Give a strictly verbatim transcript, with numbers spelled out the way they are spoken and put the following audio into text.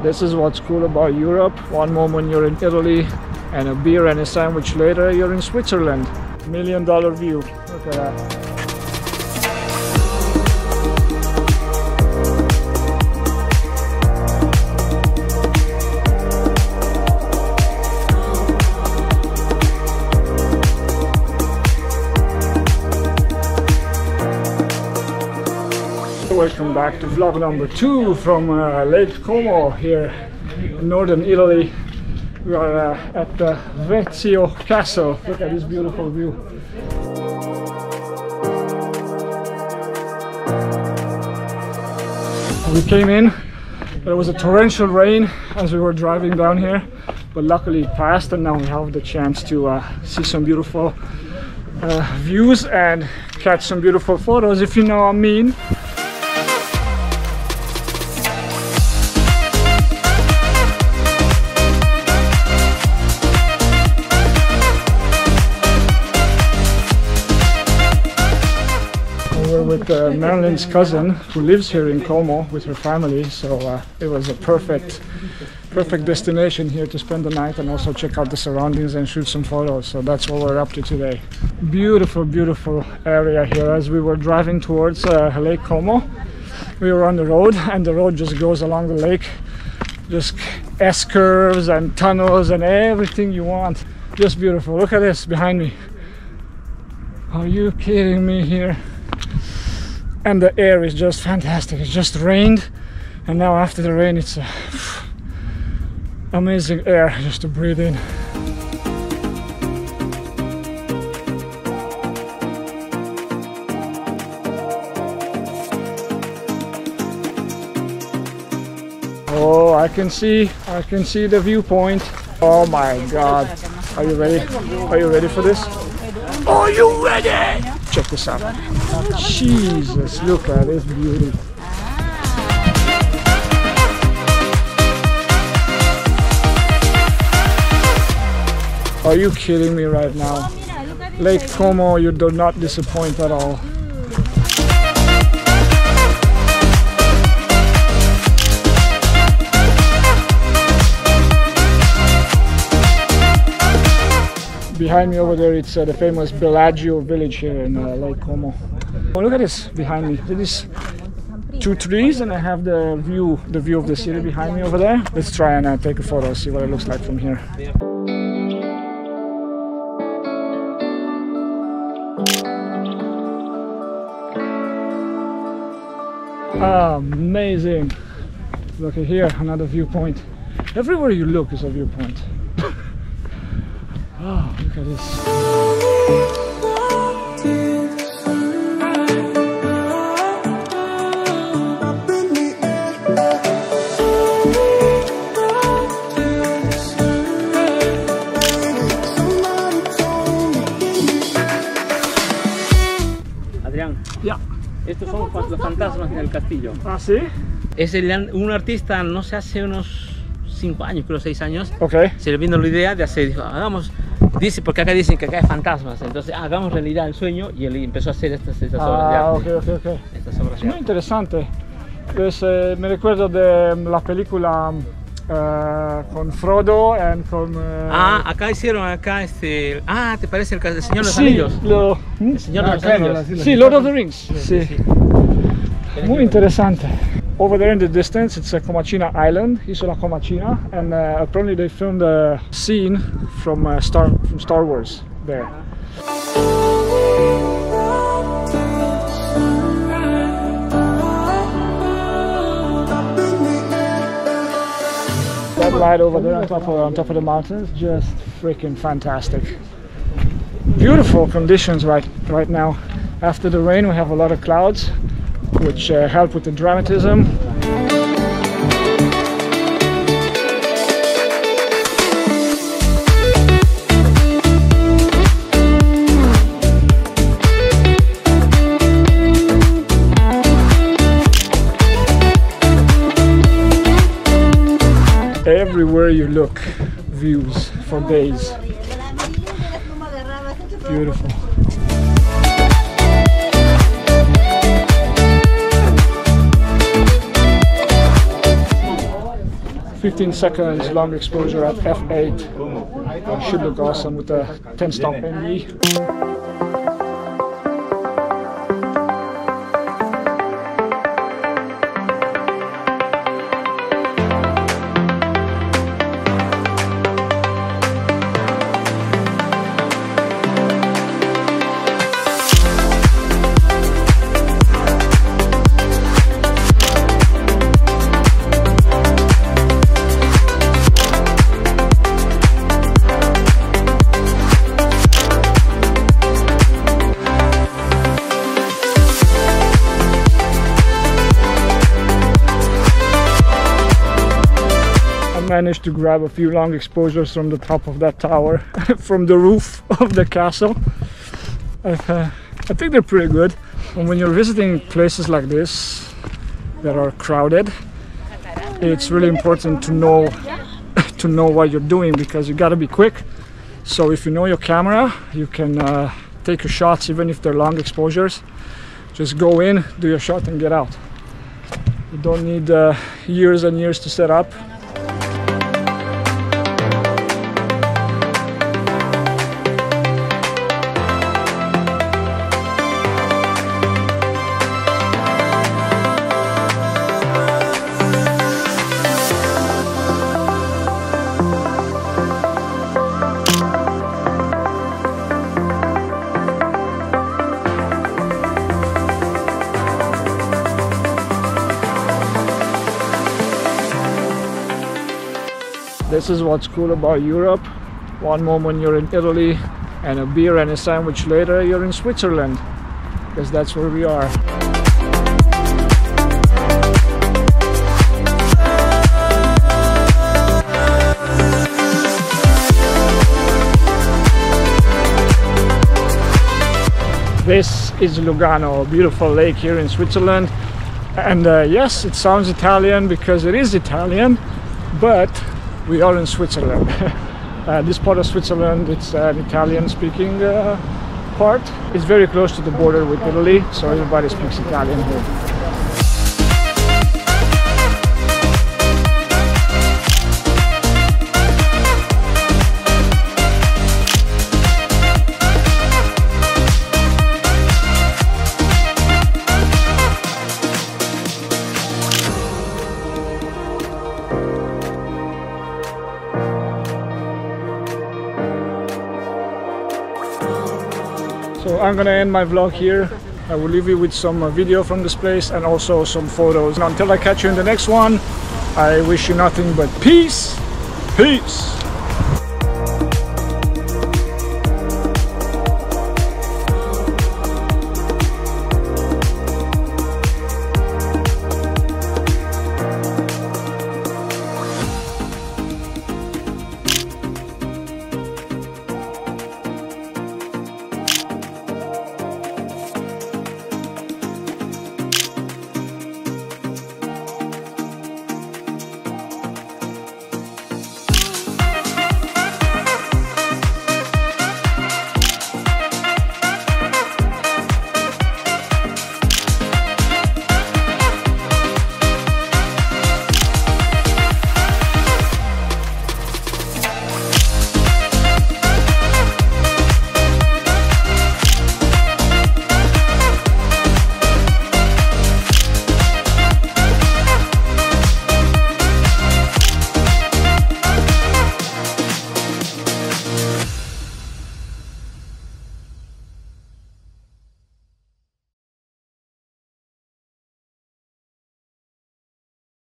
This is what's cool about Europe. One moment you're in Italy, and a beer and a sandwich later you're in Switzerland. Million dollar view. Look at that. Welcome back to vlog number two from uh, Lake Como here in northern Italy. We are uh, at the Vezio Castle. Look at this beautiful view. We came in, there was a torrential rain as we were driving down here, but luckily it passed and now we have the chance to uh, see some beautiful uh, views and catch some beautiful photos, if you know what I mean. With uh, Marilyn's cousin who lives here in Como with her family, so uh, it was a perfect perfect destination here to spend the night and also check out the surroundings and shoot some photos. So that's what we're up to today. Beautiful, beautiful area here. As we were driving towards uh, Lake Como, we were on the road and the road just goes along the lake, just S-curves and tunnels and everything you want. Just beautiful. Look at this behind me. Are you kidding me here? And the air is just fantastic. It just rained and now after the rain it's a amazing air just to breathe in. Oh, I can see, I can see the viewpoint. Oh my god. Are you ready? Are you ready for this? Are you ready? Check this out. Jesus, look at this beauty. Are you kidding me right now? Lake Como, you do not disappoint at all. Behind me over there, it's uh, the famous Bellagio village here in uh, Lake Como. Oh, look at this behind me. This is two trees and I have the view, the view of the city behind me over there. Let's try and uh, take a photo, see what it looks like from here. Amazing. Look at here, another viewpoint. Everywhere you look is a viewpoint. Oh, look at this. Adrián. Ya. Estos son los fantasmas en el castillo. Ah, sí. Es el, un artista, no sé, hace unos cinco años, creo seis años. Okay. Se le vino la idea de hacer, dijo, hagamos. Dice, porque acá dicen que acá hay fantasmas, entonces ah, hagamos realidad el sueño y él empezó a hacer estas, estas ah, obras de arte. Okay, okay, okay. Estas obras es muy interesante. Es, eh, me recuerdo de la película uh, con Frodo y con... Uh... Ah, acá hicieron, acá este... Ah, ¿te parece el, el Señor de los sí, Anillos? Lo... El Señor ah, de los claro, Anillos. La, sí, Lord of the Rings. Sí, sí. Sí. Muy interesante. Over there in the distance, it's uh, Komachina Island, Isola Komachina, and uh, apparently they filmed a scene from uh, Star from Star Wars there. That light over there on top of, on top of the mountains, just freaking fantastic. Beautiful conditions right right now. After the rain, we have a lot of clouds, which uh, help with the dramatism. Everywhere you look, views for days. Beautiful. fifteen seconds long exposure at F eight. Should look awesome with a ten stomp N D. Managed to grab a few long exposures from the top of that tower, from the roof of the castle. Uh, I think they're pretty good. And when you're visiting places like this that are crowded, it's really important to know to know what you're doing, because you got to be quick. So if you know your camera, you can uh, take your shots, even if they're long exposures. Just go in, do your shot, and get out. You don't need uh, years and years to set up. This is what's cool about Europe. One moment you're in Italy, and a beer and a sandwich later you're in Switzerland, because that's where we are. This is Lugano, a beautiful lake here in Switzerland. And uh, yes, it sounds Italian because it is Italian, but we are in Switzerland. uh, this part of Switzerland, it's an Italian-speaking uh, part. It's very close to the border with Italy, so everybody speaks Italian here. So I'm gonna end my vlog here. I will leave you with some video from this place and also some photos. And until I catch you in the next one, I wish you nothing but peace. Peace.